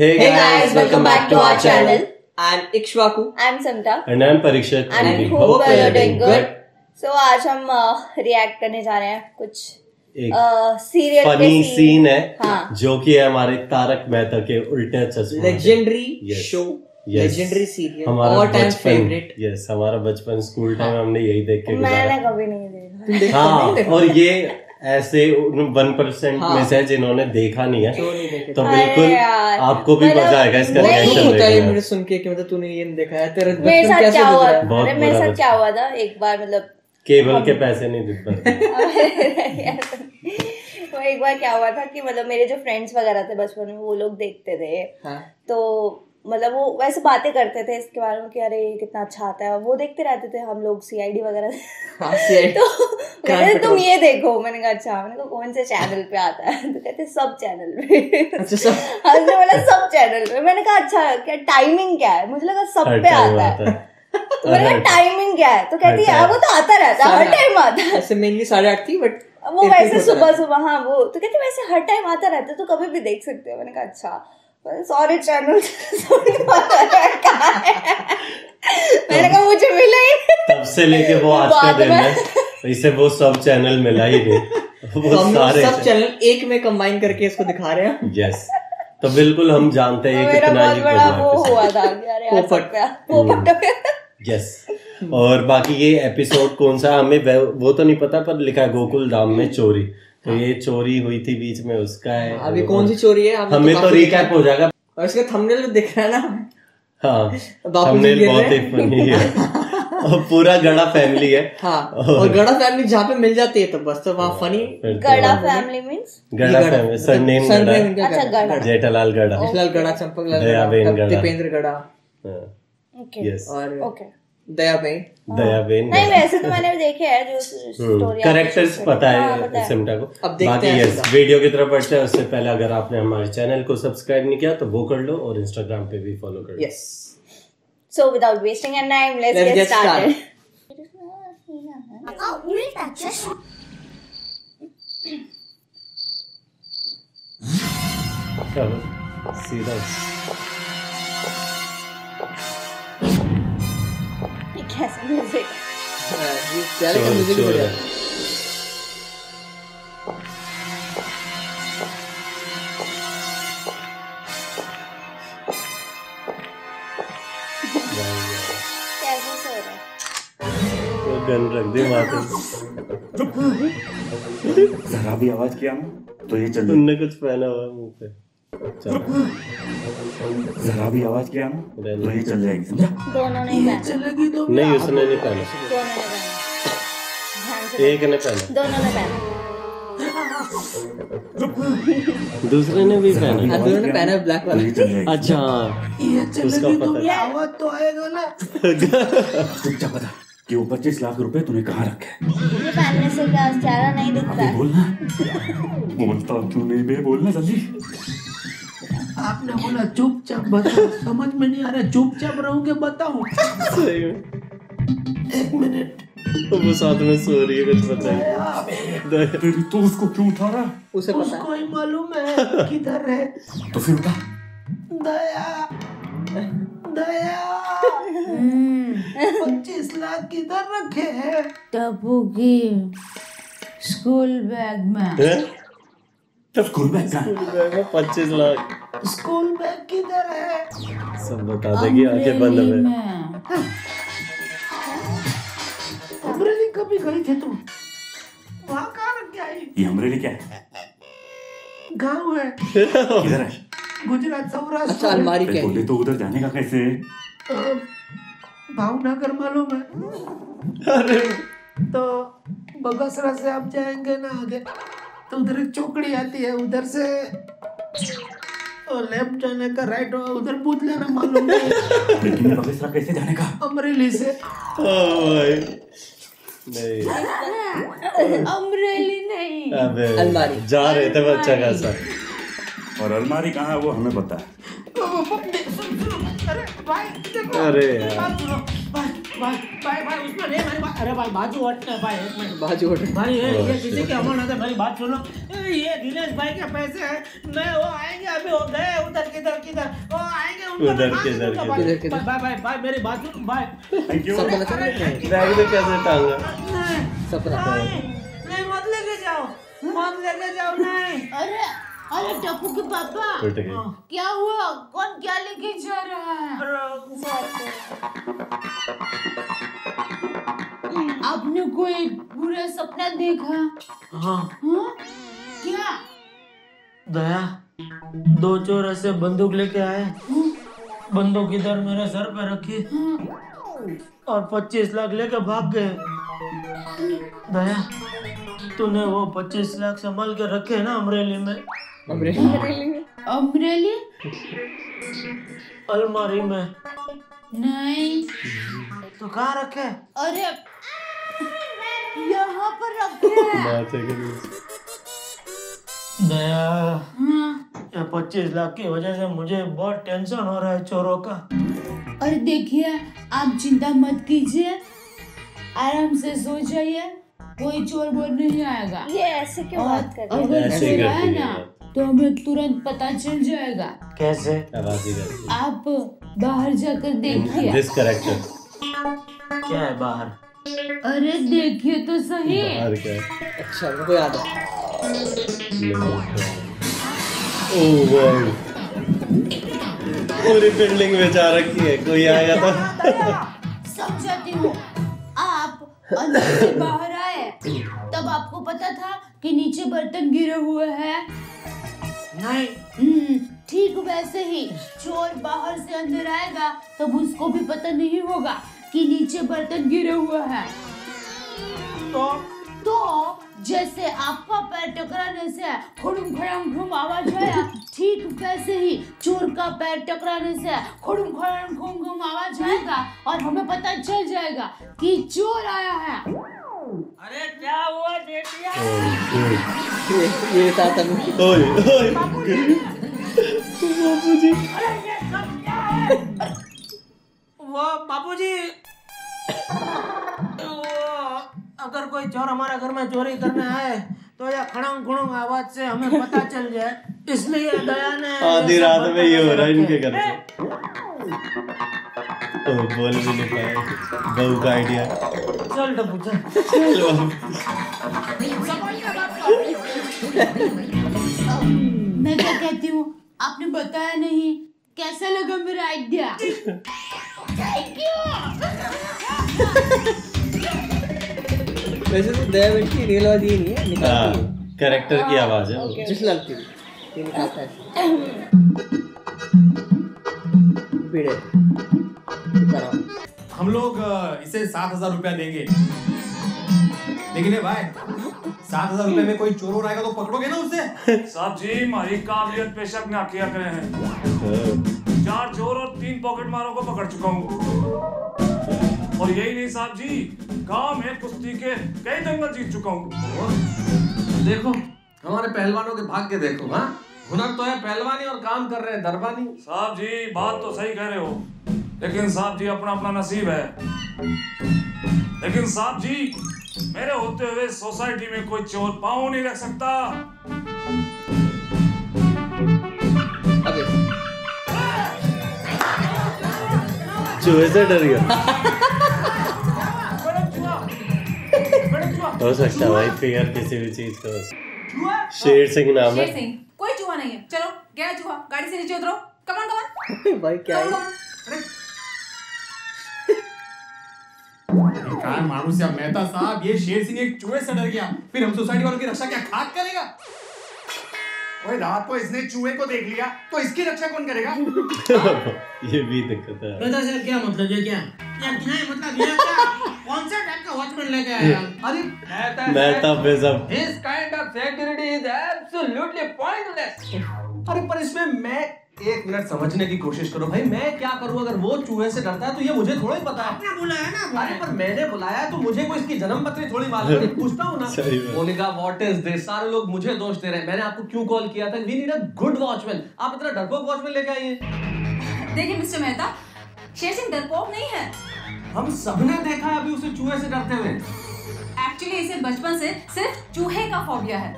Hey guys, welcome back to our channel. I'm Ikshwaku. I'm Samta. And I'm Parikshit. And we hope you're doing good. So आज हम react करने जा रहे हैं कुछ serial funny scene है हाँ. जो कि है हमारे तारक मेहता के उल्टा चश्मा legendary yes. show yes. legendary serial हमारा all time favorite yes हमारा बचपन स्कूल टाइम हाँ. हमने यही देख के गुजारा मैंने कभी नहीं देखा हाँ और ये ऐसे 1% हाँ. में से जिन्होंने देखा नहीं है तो बिल्कुल आपको भी मजा आएगा इसका रिएक्शन सुन के कि मतलब तूने ये नहीं देखा है तुरंत मेरे साथ क्या हुआ था एक बार मतलब केबल के पैसे नहीं दिखते तो एक बार क्या हुआ था कि मतलब मेरे जो फ्रेंड्स वगैरह थे बचपन में वो लोग देखते थे तो मतलब वो वैसे बातें करते थे इसके बारे में कि अरे कितना अच्छा आता है वो देखते रहते थे हम लोग CID वगैरह हाँ, तो तुम ये देखो मैंने कहा अच्छा मैंने कहा कौन से चैनल पे आता है तो कहते सब चैनल पे अच्छा सब चैनल पे मैंने कहा अच्छा क्या टाइमिंग क्या है मुझे लगा सब पे आता है तो मैंने कहा टाइमिंग क्या है तो कहती है वो तो आता रहता है हर टाइम आता है 8:30 थी बट वो वैसे सुबह सुबह हाँ वो तो कहती वैसे हर टाइम आता रहता है तो कभी भी देख सकते हो मैंने कहा अच्छा सॉरी चैनल मैंने कहा मुझे मिला ही तब से लेके वो आज के दिन है इसे वो सब चैनल मिला ही नहीं वो सारे सब चैनल एक में कंबाइन करके इसको दिखा रहे हैं यस तो बिल्कुल हम जानते हैं कितना ही बड़ा वो हुआ था यस और बाकी ये एपिसोड कौन सा हमें वो तो नहीं पता पर लिखा है गोकुल धाम में चोरी तो ये चोरी हुई थी बीच में उसका है अभी कौन सी चोरी है हमें तो रिकैप हो जाएगा और इसका थंबनेल दिख रहा है ना हाँ थंबनेल बहुत ही फनी है और पूरा गड़ा फैमिली है हाँ और गड़ा फैमिली जहाँ पे मिल जाती है तो बस तो वहाँ funny Gada family means Gada family surname Gada Jethalal गड़ा जेठालाल गड़ा चंपकलाल गड़ा दीपेंद्र गड़ा और दयाबेन नहीं वैसे तो मैंने भी देखे है जो स्टोरी कैरेक्टर्स पता है सिमटा को अब देखते हैं यस वीडियो की तरफ बढ़ते हैं उससे पहले अगर आपने हमारे चैनल को सब्सक्राइब नहीं किया तो वो कर लो और इंस्टाग्राम पे भी फॉलो कर लो yes so without wasting any time let's get started Ka Ooltah Chashmah चलो सीधा कैसा म्यूजिक गन रख दे जरा भी आवाज किया तो ये चल तुमने कुछ पहना हुआ मुंह पे जरा भी आवाज किया ना तो ये चल जाएगी दोनों नहीं तो नहीं उसने नहीं पहना एक ने पहना दोनों ने पहना दूसरे ने भी पहना दोनों ने पहना ब्लैक वाला अच्छा उसका पता आवाज तो आएगा ना चुपचाप बता कि वो 25 लाख रुपए तूने कहाँ रखे ये पहनने से क्या चारा नहीं दिखता बोलना बोलता तू नहीं बे बोलना जल्दी आपने बोला चुपचाप बताओ समझ में नहीं आ रहा चुपचाप रहोगे बताओ सही में एक मिनट तो वो साथ में सो रही है कुछ बताइए तो उसको क्यों उठा रहा उसे पता उसको ही मालूम है किधर है तो फिर उठा दया दया 25 लाख किधर रखे हैं टप्पू की स्कूल बैग में स्कूल बैग में 25 लाख स्कूल बैग किधर है सब बता देगी आंखें बंद है अमरेली कभी गई थे तुम वहां कहाँ रख के आई ये अमरेली क्या है गाँव है किधर है गुजरात सौराष्ट्र अलमारी क्या है तो उधर जाने का कैसे भावनगर मालूम है अरे तो बगसरा से आप जाएंगे ना आगे तो उधर एक चौकड़ी आती है उधर से लेफ्ट जाने का राइट उधर पूछ लेना मालूम है कैसे जाने का अमरेली से नहीं अमरेली नहीं अलमारी जा रहे थे बच्चा खासा और अलमारी कहाँ है वो हमें पता है अरे भाई भाई भाई उसमें नहीं मेरी बात। अरे भाई बाजू हटना भाई, एक मिनट बाजू हट भाई। ये किसी के अमन आता भाई, बात सुनो। ये दिनेश भाई के पैसे हैं, मैं वो आएंगे अभी, वो गए उधर किधर किधर, वो आएंगे उनको किधर। भाई भाई भाई मेरी बात सुनो भाई, थैंक यू। बैग में कैसे टाल सपना नहीं, मत लेके जाओ, मत लेके जाओ नहीं। अरे अरे टप्पू के पापा क्या हुआ, कौन क्या लेके जा रहा है? आपने कोई बुरा सपना देखा? हाँ। हाँ? क्या? दया दो चोर ऐसे बंदूक लेके आए, बंदूक इधर मेरे सर पे रखी और 25 लाख लेके भाग गए। दया तूने वो 25 लाख संभाल के रखे ना अमरेली में, अमरेली अलमारी में नहीं तो कहाँ रखे? अरे यहाँ पर रखे हैं। दया ये 25 लाख की वजह से मुझे बहुत टेंशन हो रहा है चोरों का। और देखिए आप चिंता मत कीजिए, आराम से सो जाइए, कोई चोर बोल नहीं आएगा। ये ऐसे क्यों बात कर रहे हो? अगर चोर आए ना तो हमें तुरंत पता चल जाएगा। कैसे? आप बाहर जाकर देखिए। क्या है बाहर? अरे देखिए तो सही। अच्छा मुझे याद है। पूरी बिल्डिंग में जा रखी है, कोई आया था? समझाती हूँ, आप अंदर से बाहर आए तब आपको पता था कि नीचे बर्तन गिरे हुए हैं। नहीं, ठीक वैसे ही चोर बाहर से अंदर आएगा तब उसको भी पता नहीं होगा कि नीचे बर्तन गिरे हुए हैं। तो जैसे आपका पैर टकराने से खुड़ुम खुड़ाम घुम आवाज आया, ठीक वैसे ही चोर का पैर टकराने से खुड़ुम खुड़ाम घुम घुम आवाज आएगा और हमें पता चल जाएगा कि चोर आया है। अरे क्या हुआ बेटिया? ये ओए ओए बाबूजी, अरे ये सब क्या है? वो बाबूजी, अगर कोई चोर हमारे घर में चोरी करने आए तो यह खड़ंग खुड़ंग आवाज से हमें पता चल जाए, इसलिए दया ने आधी रात में ये हो रहा है इनके घर पे। ओह बोल भी नहीं पाए, बहू का आइडिया। चल डब्बू चल। मैं क्या कहती हूँ, आपने बताया नहीं, कैसा लगा मेरा आइडिया? वैसे तो दया बेटी रियल वाली नहीं है, निकालती है, कैरेक्टर की आवाज है जिस लगती है, निकालता है। हम लोग इसे 7,000 रुपया देंगे, लेकिन ये भाई 7,000 रुपए में कोई चोर आएगा तो पकड़ोगे ना उससे? साहब जी हमारी काबिलियत पे शक ना किया करें हैं। 4 चोर और 3 पॉकेट मारों को पकड़ चुका हूँ, और यही नहीं साहब जी, गांव में कुश्ती के कई दंगल जीत चुका हूँ। देखो हमारे पहलवानों के भाग्य देखो। हाँ हुनर तो है पहलवानी और काम कर रहे हैं दरबानी। साहब जी बात तो सही कह रहे हो, लेकिन साहब जी अपना अपना नसीब है। लेकिन साहब जी मेरे होते हुए सोसाइटी में कोई चोर पाँव नहीं रख सकता। अबे चूहे से डर गया। हो सकता है भाई, फियर किसी भी चीज का। शेर सिंह नाम है। कोई चूहा नहीं है, चलो गया चूहा, गाड़ी से नीचे उतरो। Come on come on. भाई क्या है? मानूस या मेहता साहब, ये शेर सिंह एक चूहे से डर गया, फिर हम सोसाइटी वालों की रक्षा क्या खाक करेगा? ओए रात को इसने चूहे को देख लिया तो इसकी रक्षा कौन करेगा? ये भी दिक्कत है। मेहता साहब क्या मतलब, ये क्या मतलब, ये कौन सा टाइप का वॉचमैन लेके आया? अरे मेहता बेजब, this kind of security is absolutely pointless. अरे पर इसमें मैं एक मिनट समझने की कोशिश करो भाई, मैं क्या करूं? अगर वो चूहे से डरता है तो ये मुझे थोड़ा ही पता है, आपने बुलाया ना। अरे पर मैंने बुलाया तो मुझे को इसकी जन्मपत्री थोड़ी मालूम है, पूछता हूं ना। बोले का व्हाट इज दिस, सारे लोग मुझे दोष दे रहे हैं, मैंने आपको क्यों कॉल किया था? We need a good watchman, आप इतना डरपोक वॉचमैन लेके आइए। देखिए मिस्टर मेहता, शेर सिंह डरपोक नहीं है। हम सबने देखा है अभी उसे चूहे से डरते हुए। एक्चुअली इसे बचपन से सिर्फ चूहे का फोबिया है।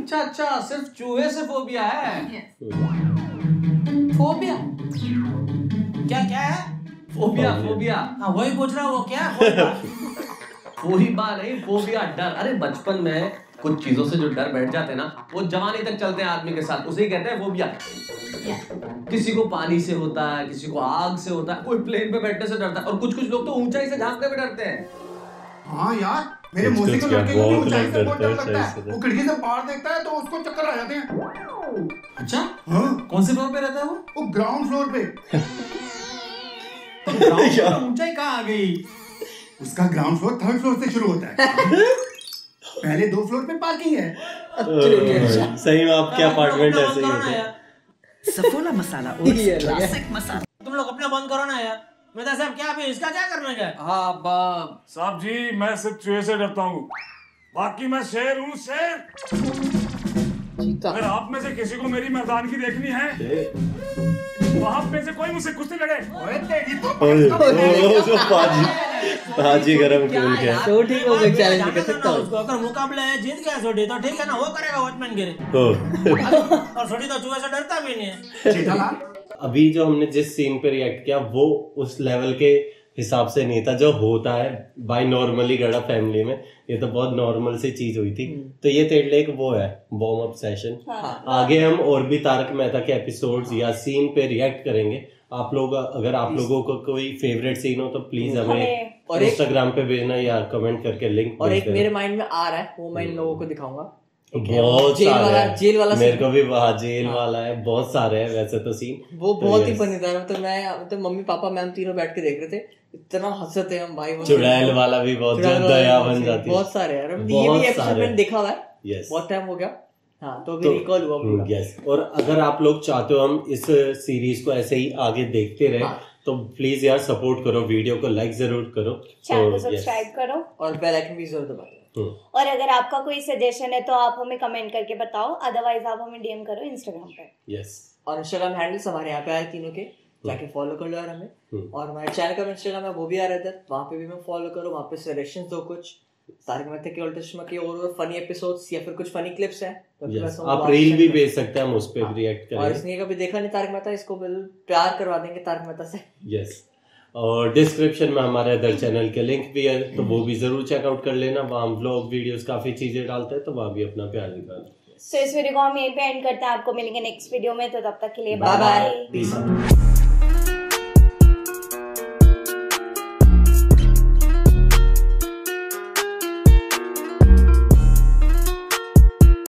अच्छा, सिर्फ चूहे से फोबिया है। फोबिया क्या क्या है? फोबिया फोबिया, हाँ वही पूछ रहा हूँ, वो क्या है? वही बात है फोबिया, डर। अरे बचपन में कुछ चीजों से जो डर बैठ जाते हैं ना, वो जवानी तक चलते हैं आदमी के साथ, उसे कहते हैं फोबिया। किसी को पानी से होता है, किसी को आग से होता है, कोई प्लेन पे बैठने से डरता है, और कुछ कुछ लोग तो ऊंचाई से झांकने में डरते हैं। हाँ यार, मेरे मौसी के लड़के को ऊंचाई से बहुत डर लगता है, वो खिड़की से बाहर देखता है तो उसको चक्कर आ जाते हैं। अच्छा, हाँ कौन से फ्लोर पे रहता है वो? ग्राउंड फ्लोर पे। ऊंचाई कहाँ आ गई? उसका ग्राउंड फ्लोर थर्ड फ्लोर से शुरू होता है। पहले दो फ्लोर पे पार्किंग है। सही में आपके अपार्टमेंट ऐसे ही होता है। सफोला मसाला और क्लासिक मसाला। तुम लोग अपना बंद करो ना यार। मेहता साहब क्या अभी इसका क्या करना है? हाँ बाप साहब जी, मैं सिर्फ चूहे से डरता हूँ, बाकी मैं शेर हूँ। शेर, अगर आप में से किसी को मेरी मर्दानगी देखनी है, वहाँ पे से कोई मुझसे कुश्ती लड़े। हाजी गरम कूल के सोटी को चैलेंज कर सकता हूं। उसको अगर मुकाबला है, जीत गया सोटी तो ठीक है ना, वो करेगा वॉचमैन गिरे। और सोटी तो चूहे से डरता भी नहीं है। अभी जो हमने जिस सीन पे रिएक्ट किया वो उस लेवल के हिसाब से नहीं था जो होता है बाय नॉर्मली गड़ा फैमिली में। ये तो बहुत नॉर्मल सी चीज हुई थी। तो ये तेरे लिए एक वो है वार्म अप सेशन। हाँ। आगे हम और भी तारक मेहता के एपिसोड्स हाँ। या सीन पे रिएक्ट करेंगे। आप लोग अगर आप लोगों को कोई फेवरेट सीन हो तो प्लीज हमें इंस्टाग्राम पे भेजना या कमेंट करके लिंक। और एक मेरे माइंड में आ रहा है वो मैं इन लोगों को दिखाऊंगा। बहुत जेल वाला मेरे को भी वहाँ जेल हाँ। वाला है, बहुत सारे हैं वैसे तो सीन, वो बहुत ही फनी था। तो मैं तो मम्मी पापा मैम तीनों बैठ के देख रहे थे, इतना हंसते हैं हम भाई। चुड़ैल वाला भी बहुत दया बन जाती है। बहुत सारे यार, ये भी एपिसोड मैंने देखा हुआ है, बहुत टाइम हो गया। हाँ तो भी रिकॉल हुआ। यस, और अगर आप लोग चाहते हो हम इस सीरीज को ऐसे ही आगे देखते रहे तो प्लीज यार सपोर्ट करो, वीडियो को लाइक जरूर करो, चैनल को सब्सक्राइब करो और बेल आइकन भी जरूर दबाओ। और अगर आपका कोई सजेशन है तो आप हमें कमेंट करके बताओ, अदरवाइज आप हमें डीएम करो इंस्टाग्राम पे। यस, और इंस्टाग्राम हैंडल्स हमारे यहाँ पे आए तीनों के, जाके फॉलो कर लो यार हमें। और हमारे चैनल का इंस्टाग्राम है वो भी आ रहा है, वहाँ पे भी हमें फॉलो करो। वहाँ पे सजेशन दो कुछ तारक मेहता के उल्टा चश्मा के और फनी एपिसोड्स या फिर कुछ फनी क्लिप्स हैं तो आप रील भी भेज सकते हैं, हम उस पे रिएक्ट करेंगे। और इसने कभी देखा नहीं तारक मेहता, इसको प्यार करवा देंगे तारक मेहता से। यस, और डिस्क्रिप्शन में हमारे अदर चैनल के लिंक भी है तो वो भी जरूर चेकआउट कर लेना। वहाँ हम व्लॉग वीडियोस काफी चीजें डालते हैं तो वहाँ भी अपना प्यार दिखाना। इस वीडियो को हम यहीं पे एंड करते हैं, आपको मिलेंगे नेक्स्ट वीडियो में। तो तब तक के लिए बाय बाय।